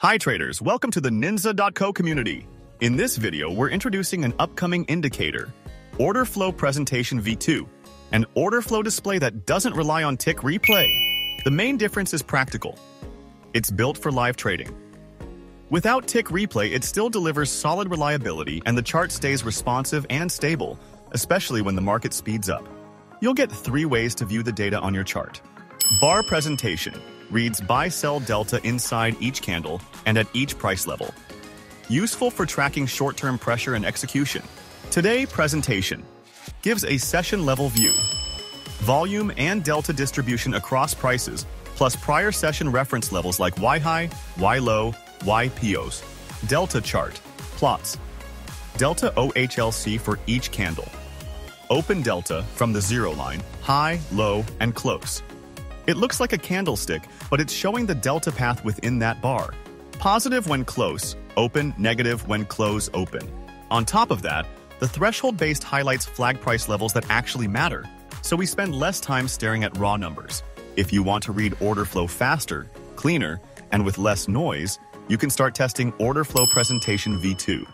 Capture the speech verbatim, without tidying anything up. Hi traders, welcome to the ninza dot co community. In this video, we're introducing an upcoming indicator, Order Flow Presentation V two, an order flow display that doesn't rely on tick replay. The main difference is practical. It's built for live trading. Without tick replay, it still delivers solid reliability and the chart stays responsive and stable, especially when the market speeds up. You'll get three ways to view the data on your chart. Bar presentation reads buy-sell delta inside each candle and at each price level. Useful for tracking short-term pressure and execution. Today presentation gives a session-level view, volume and delta distribution across prices, plus prior session reference levels like Y-high, Y-low, Y P Os, delta chart, plots, delta O H L C for each candle, open delta from the zero line, high, low, and close. It looks like a candlestick, but it's showing the delta path within that bar. Positive when close, open, negative when close, open. On top of that, the threshold-based highlights flag price levels that actually matter, so we spend less time staring at raw numbers. If you want to read order flow faster, cleaner, and with less noise, you can start testing Order Flow Presentation V two.